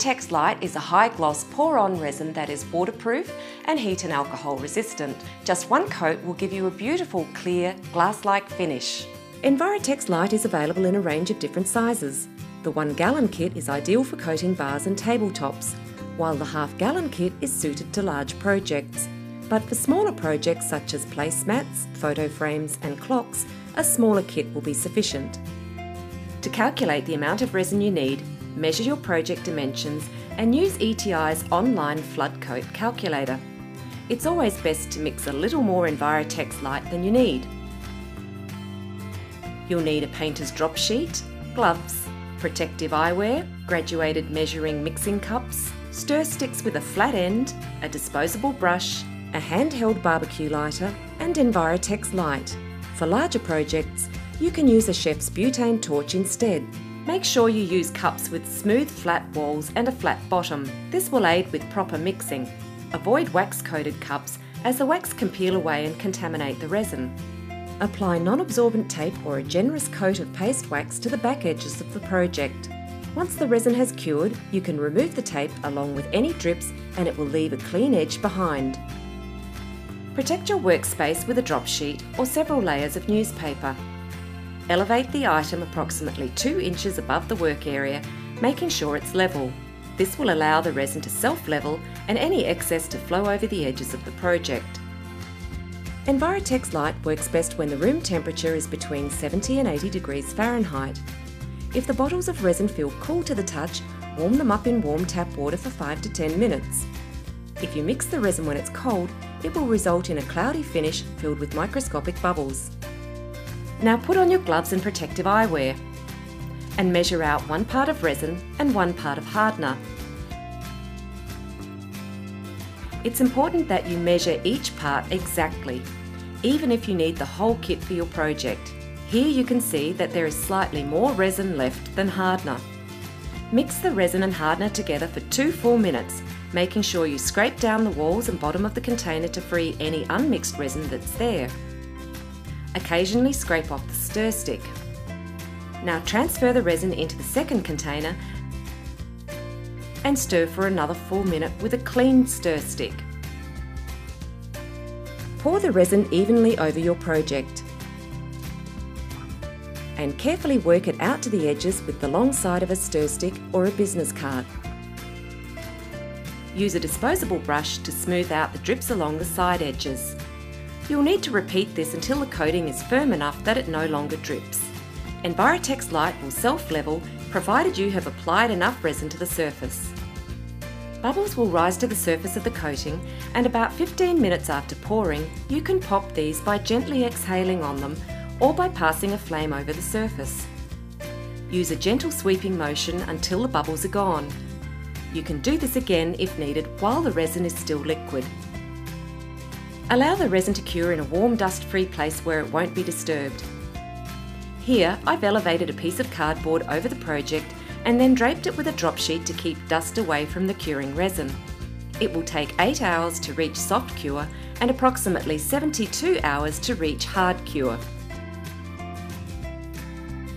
EnviroTex Lite is a high-gloss pour-on resin that is waterproof and heat and alcohol resistant. Just one coat will give you a beautiful, clear, glass-like finish. EnviroTex Lite is available in a range of different sizes. The 1 gallon kit is ideal for coating bars and tabletops, while the half-gallon kit is suited to large projects. But for smaller projects such as placemats, photo frames and clocks, a smaller kit will be sufficient. To calculate the amount of resin you need, measure your project dimensions and use ETI's online flood coat calculator. It's always best to mix a little more EnviroTex Lite than you need. You'll need a painter's drop sheet, gloves, protective eyewear, graduated measuring mixing cups, stir sticks with a flat end, a disposable brush, a handheld barbecue lighter and EnviroTex Lite. For larger projects, you can use a chef's butane torch instead. Make sure you use cups with smooth flat walls and a flat bottom. This will aid with proper mixing. Avoid wax-coated cups as the wax can peel away and contaminate the resin. Apply non-absorbent tape or a generous coat of paste wax to the back edges of the project. Once the resin has cured, you can remove the tape along with any drips and it will leave a clean edge behind. Protect your workspace with a drop sheet or several layers of newspaper. Elevate the item approximately 2 inches above the work area, making sure it's level. This will allow the resin to self-level and any excess to flow over the edges of the project. EnviroTex Lite works best when the room temperature is between 70 and 80 degrees Fahrenheit. If the bottles of resin feel cool to the touch, warm them up in warm tap water for 5 to 10 minutes. If you mix the resin when it's cold, it will result in a cloudy finish filled with microscopic bubbles. Now put on your gloves and protective eyewear and measure out 1 part of resin and 1 part of hardener. It's important that you measure each part exactly, even if you need the whole kit for your project. Here you can see that there is slightly more resin left than hardener. Mix the resin and hardener together for 2 full minutes, making sure you scrape down the walls and bottom of the container to free any unmixed resin that's there. Occasionally scrape off the stir stick. Now transfer the resin into the second container and stir for another full minute with a clean stir stick. Pour the resin evenly over your project and carefully work it out to the edges with the long side of a stir stick or a business card. Use a disposable brush to smooth out the drips along the side edges. You'll need to repeat this until the coating is firm enough that it no longer drips. EnviroTex Lite will self-level provided you have applied enough resin to the surface. Bubbles will rise to the surface of the coating and about 15 minutes after pouring, you can pop these by gently exhaling on them or by passing a flame over the surface. Use a gentle sweeping motion until the bubbles are gone. You can do this again if needed while the resin is still liquid. Allow the resin to cure in a warm, dust-free place where it won't be disturbed. Here, I've elevated a piece of cardboard over the project and then draped it with a drop sheet to keep dust away from the curing resin. It will take 8 hours to reach soft cure and approximately 72 hours to reach hard cure.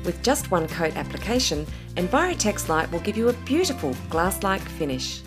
With just 1 coat application, EnviroTex Lite will give you a beautiful glass-like finish.